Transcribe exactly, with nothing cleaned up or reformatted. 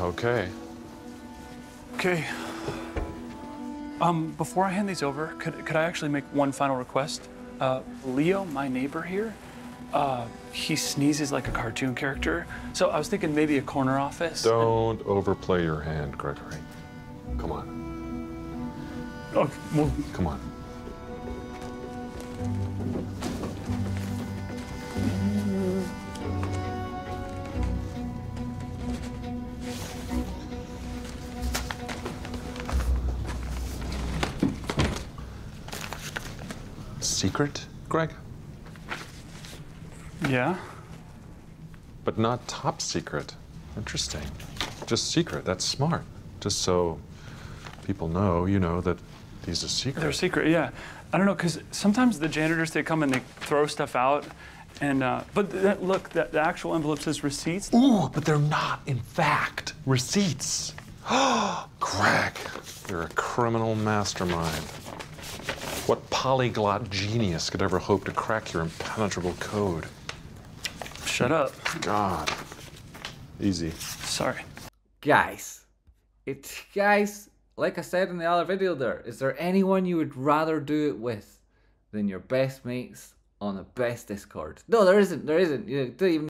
Okay. Okay. Um, before I hand these over, could, could I actually make one final request? Uh, Leo, my neighbor here, uh, he sneezes like a cartoon character. So I was thinking maybe a corner office. Don't and... overplay your hand, Gregory. Come on. Oh, well... Come on. Secret, Greg? Yeah. But not top secret. Interesting. Just secret. That's smart. Just so people know, you know, that these are secret. They're secret, yeah. I don't know, because sometimes the janitors, they come and they throw stuff out. And, uh, but that, look, that, the actual envelope says receipts. Ooh, but they're not, in fact, receipts. Greg, you're a criminal mastermind. What polyglot genius could ever hope to crack your impenetrable code? Shut up. God. Easy. Sorry. Guys, it's guys, like I said in the other video there, is there anyone you would rather do it with than your best mates on the best Discord? No, there isn't. There isn't. You don't even